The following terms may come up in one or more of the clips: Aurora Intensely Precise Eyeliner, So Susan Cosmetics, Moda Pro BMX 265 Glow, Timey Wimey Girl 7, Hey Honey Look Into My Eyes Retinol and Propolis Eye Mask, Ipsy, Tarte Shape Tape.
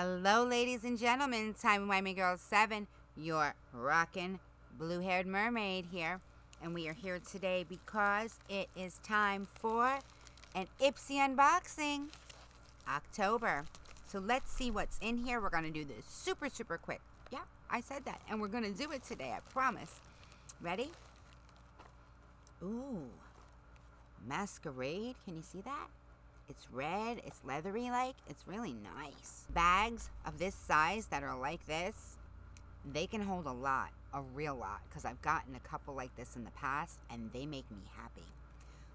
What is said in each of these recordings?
Hello, ladies and gentlemen. Timey Wimey Girl 7, your rockin' blue-haired mermaid here. And we are here today because it is time for an Ipsy unboxing. October. So let's see what's in here. We're going to do this super, super quick. Yeah, I said that. And we're going to do it today, I promise. Ready? Ooh. Masquerade. Can you see that? It's red, it's leathery like, it's really nice. Bags of this size that are like this, they can hold a lot, a real lot, because I've gotten a couple like this in the past and they make me happy.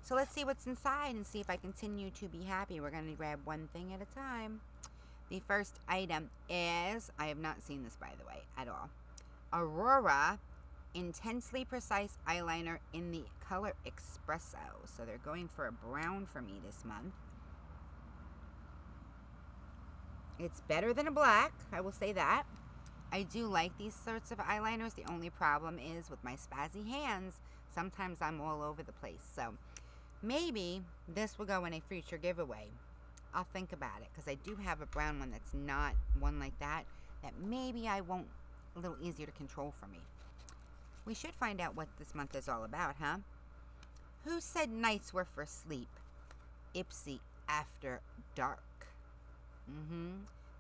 So let's see what's inside and see if I continue to be happy. We're gonna grab one thing at a time. The first item is, I have not seen this by the way, at all. Aurora Intensely Precise Eyeliner in the color Espresso. So they're going for a brown for me this month. It's better than a black, I will say that. I do like these sorts of eyeliners. The only problem is with my spazzy hands, sometimes I'm all over the place. So maybe this will go in a future giveaway. I'll think about it, because I do have a brown one that's not one like that, that maybe I won't, a little easier to control for me. We should find out what this month is all about, huh? Who said nights were for sleep? Ipsy After Dark.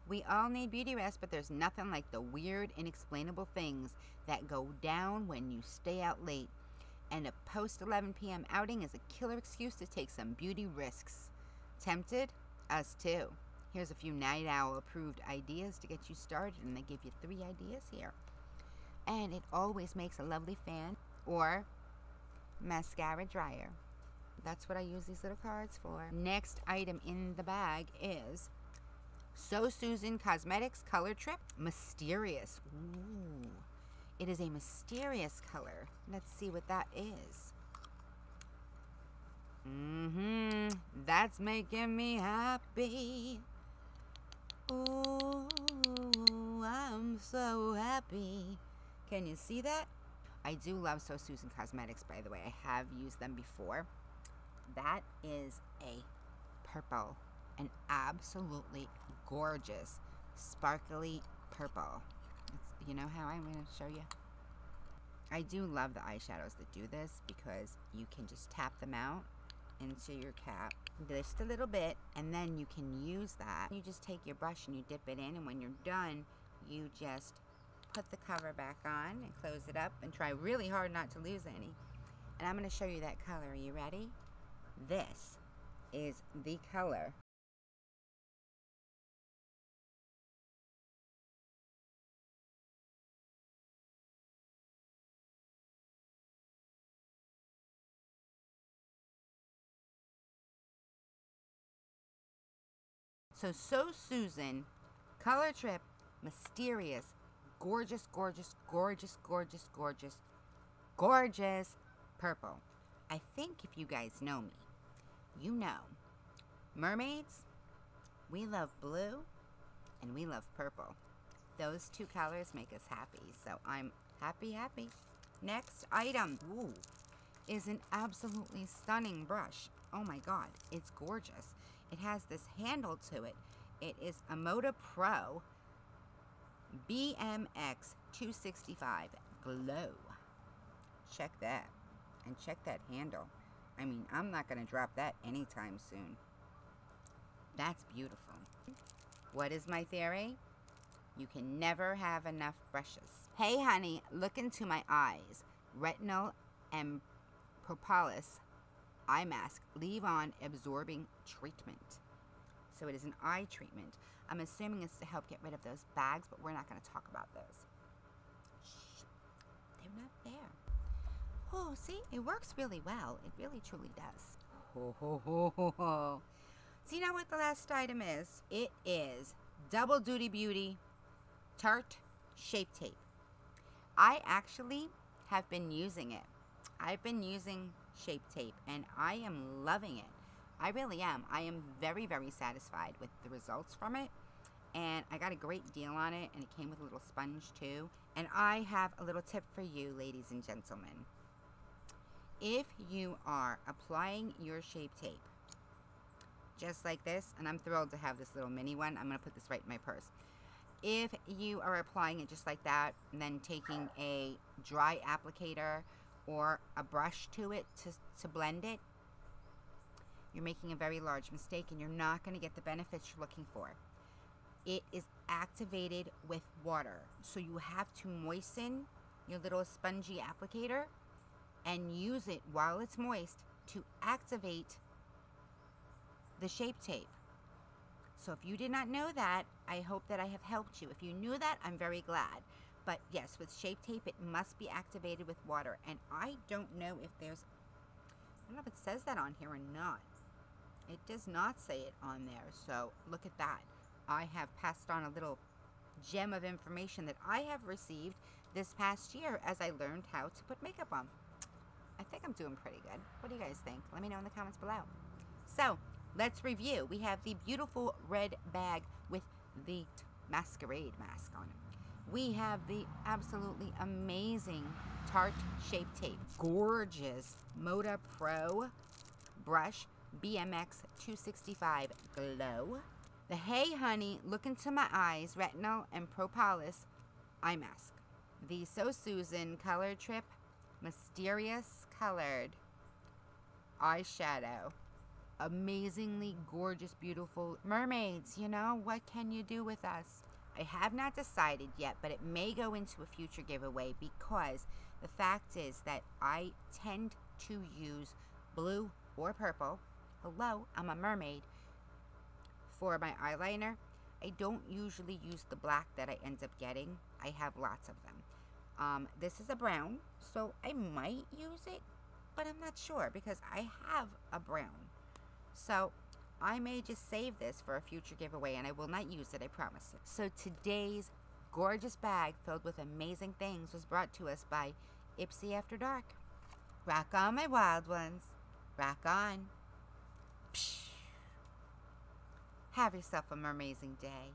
We all need beauty rest, but there's nothing like the weird, inexplainable things that go down when you stay out late. And a post 11 p.m. outing is a killer excuse to take some beauty risks. Tempted? Us too. Here's a few Night Owl approved ideas to get you started, and they give you 3 ideas here. And it always makes a lovely fan or mascara dryer. That's what I use these little cards for. Next item in the bag is So Susan Cosmetics Color Trip. Mysterious. Ooh. It is a mysterious color. Let's see what that is. That's making me happy. Ooh, I'm so happy. Can you see that? I do love So Susan Cosmetics, by the way. I have used them before. That is a purple. An absolutely gorgeous, sparkly purple. It's, you know how I'm going to show you? I do love the eyeshadows that do this because you can just tap them out into your cap just a little bit, and then you can use that. You just take your brush and you dip it in, and when you're done, you just put the cover back on and close it up and try really hard not to lose any. And I'm going to show you that color. Are you ready? This is the color So Susan, Color Trip, mysterious, gorgeous, gorgeous, gorgeous, gorgeous, gorgeous, gorgeous purple. I think if you guys know me, you know, mermaids, we love blue and we love purple. Those two colors make us happy, so I'm happy, happy. Next item, ooh, is an absolutely stunning brush. Oh my God, it's gorgeous. It has this handle to it. It is a Moda Pro BMX 265 Glow. Check that. And check that handle. I mean, I'm not going to drop that anytime soon. That's beautiful. What is my theory? You can never have enough brushes. Hey Honey, Look Into My Eyes. Retinol and Propolis Eye Mask, Leave On Absorbing Treatment. So it is an eye treatment. I'm assuming it's to help get rid of those bags, but we're not going to talk about those. Shh. They're not there. Oh, see? It works really well. It really, truly does. Ho, ho, ho, ho, ho. See now what the last item is? It is Double Duty Beauty Tarte Shape Tape. I actually have been using it. I've been using Shape Tape, and I am loving it. I really am. I am very, very satisfied with the results from it, and I got a great deal on it, and it came with a little sponge too. And I have a little tip for you, ladies and gentlemen. If you are applying your Shape Tape just like this, and I'm thrilled to have this little mini one. I'm going to put this right in my purse. If you are applying it just like that and then taking a dry applicator or a brush to it to blend it, you're making a very large mistake and you're not going to get the benefits you're looking for. It is activated with water, so you have to moisten your little spongy applicator and use it while it's moist to activate the Shape Tape. So if you did not know that, I hope that I have helped you. If you knew that, I'm very glad. But yes, with Shape Tape, it must be activated with water. And I don't know if there's, I don't know if it says that on here or not. It does not say it on there, so look at that. I have passed on a little gem of information that I have received this past year as I learned how to put makeup on. I think I'm doing pretty good. What do you guys think? Let me know in the comments below. So let's review. We have the beautiful red bag with the masquerade mask on it. We have the absolutely amazing Tarte Shape Tape, gorgeous Moda Pro brush, BMX 265 Glow, the Hey Honey Look Into My Eyes Retinol and Propolis Eye Mask, the So Susan Color Trip Mysterious Colored Eyeshadow, amazingly gorgeous, beautiful mermaids. You know, what can you do with us? I have not decided yet, but it may go into a future giveaway because the fact is that I tend to use blue or purple. Hello, I'm a mermaid. For my eyeliner, I don't usually use the black that I end up getting. I have lots of them. This is a brown, so I might use it, but I'm not sure because I have a brown. So I may just save this for a future giveaway and I will not use it, I promise you. So today's gorgeous bag filled with amazing things was brought to us by Ipsy After Dark. Rock on, my wild ones. Rock on. Psh. Have yourself an amazing day.